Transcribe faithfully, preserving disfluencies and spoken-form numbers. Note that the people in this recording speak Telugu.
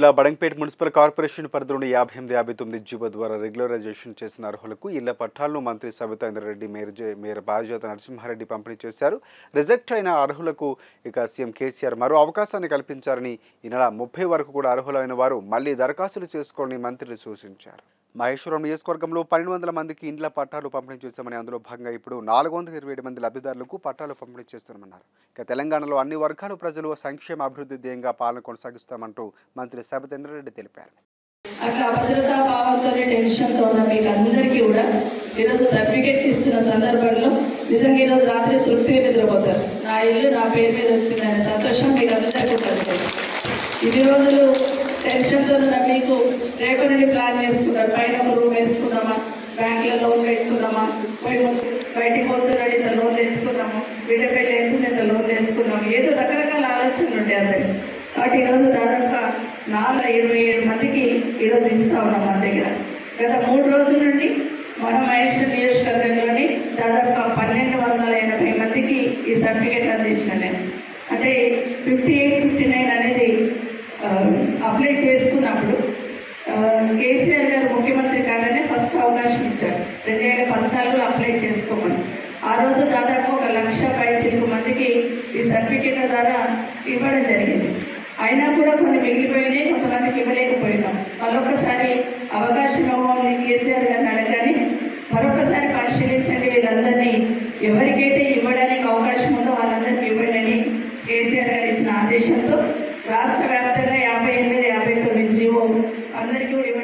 జిల్లా బడంగ్పేట్ మున్సిపల్ కార్పొరేషన్ పరిధిలోని యాభై ఎనిమిది యాభై తొమ్మిది జీవో ద్వారా రెగ్యులరైజేషన్ చేసిన అర్హులకు ఇళ్ల పట్టాలను మంత్రి సబిత ఇంద్రారెడ్డి మేయర్ మేయర్ బాధ్యత నరసింహారెడ్డి పంపిణీ చేశారు. రిజెక్ట్ అయిన అర్హులకు ఇక సీఎం కేసీఆర్ మరో అవకాశాన్ని కల్పించారని ఈ నెల ముప్పై వరకు కూడా అర్హులైన వారు మళ్లీ దరఖాస్తులు చేసుకోవాలని మంత్రి సూచించారు. మహేశ్వరం నియోజకవర్గంలో పన్నెండు వందల మందికి ఇండ్ల పట్టాలు పంపిణీ చేశామని అందులో భాగంగా ఇప్పుడు నాలుగు వందల ఇరవై ఏడు మంది లబ్ధిదారులకు పట్టాలు పంపిణీ చేస్తున్నామన్నారు. ఇక తెలంగాణలో అన్ని వర్గాల ప్రజలు సంక్షేమ అభివృద్ధి ధ్యేయంగా పాలన కొనసాగిస్తామంటూ మంత్రి సబిత ఇంద్రారెడ్డి తెలిపారు. అట్లా భద్రతా భావంతోనే టెన్షన్ తోనే మీకు అందరికీ కూడా ఈరోజు సర్టిఫికెట్ ఇస్తున్న సందర్భంలో నిజంగా ఈరోజు రాత్రి తృప్తిగా నిద్రపోతారు. నా ఇల్లు నా పేరు మీద వచ్చిందనే సంతోషం మీకు అందరికీ కలుగుతుంది. ఇన్ని రోజులు టెన్షన్తో మీకు రేపటి ప్లాన్ వేసుకున్నారు, పైన ఒక రూమ్ వేసుకున్నామా, బ్యాంకులో లోన్ పెట్టుకున్నామా, బయటికి పోతున్నాడు ఇంత లోన్ తెచ్చుకున్నాము, బిడ్డ పెళ్లి వేస్తుంది ఇంత లోన్ తెచ్చుకున్నాము, ఏదో రకరకాల ఆలోచనలు ఉండే అందరికి. కాబట్టి ఈరోజు దాదాపుగా నాలుగు ఇరవై ఏడు మందికి ఈరోజు ఇస్తా ఉన్నాం మన దగ్గర. గత మూడు రోజుల నుండి మన మహేశ్వరం నియోజకవర్గంలోని దాదాపుగా పన్నెండు వందల ఎనభై మందికి ఈ సర్టిఫికేట్ అందించిన నేను. అంటే ఫిఫ్టీ ఎయిట్ ఫిఫ్టీ నైన్ అనేది అప్లై చేసుకున్నప్పుడు కేసీఆర్ గారు ముఖ్యమంత్రి కాగానే ఫస్ట్ అవకాశం ఇచ్చారు. రెండు వేల పద్నాలుగులో అప్లై చేసుకోమని ఆ రోజు దాదాపు ఒక లక్ష పై చిలుగు మందికి ఈ సర్టిఫికేట్ల ద్వారా ఇవ్వడం జరిగింది. అయినా కూడా కొన్ని మిగిలిపోయినాయి, కొంతమందికి ఇవ్వలేకపోయినాం. మరొకసారి అవకాశం ఇవ్వమని కేసీఆర్ గారిని అడగగానే మరొకసారి పరిశీలించండి, వీళ్ళందరినీ ఎవరికైతే ఇవ్వడానికి అవకాశం ఉందో వాళ్ళందరికీ ఇవ్వండి అని కేసీఆర్ గారు ఇచ్చిన ఆదేశంతో రాష్ట్ర వ్యాప్తంగా యాభై ఎనిమిది యాభై తొమ్మిది జీవో అందరికీ కూడా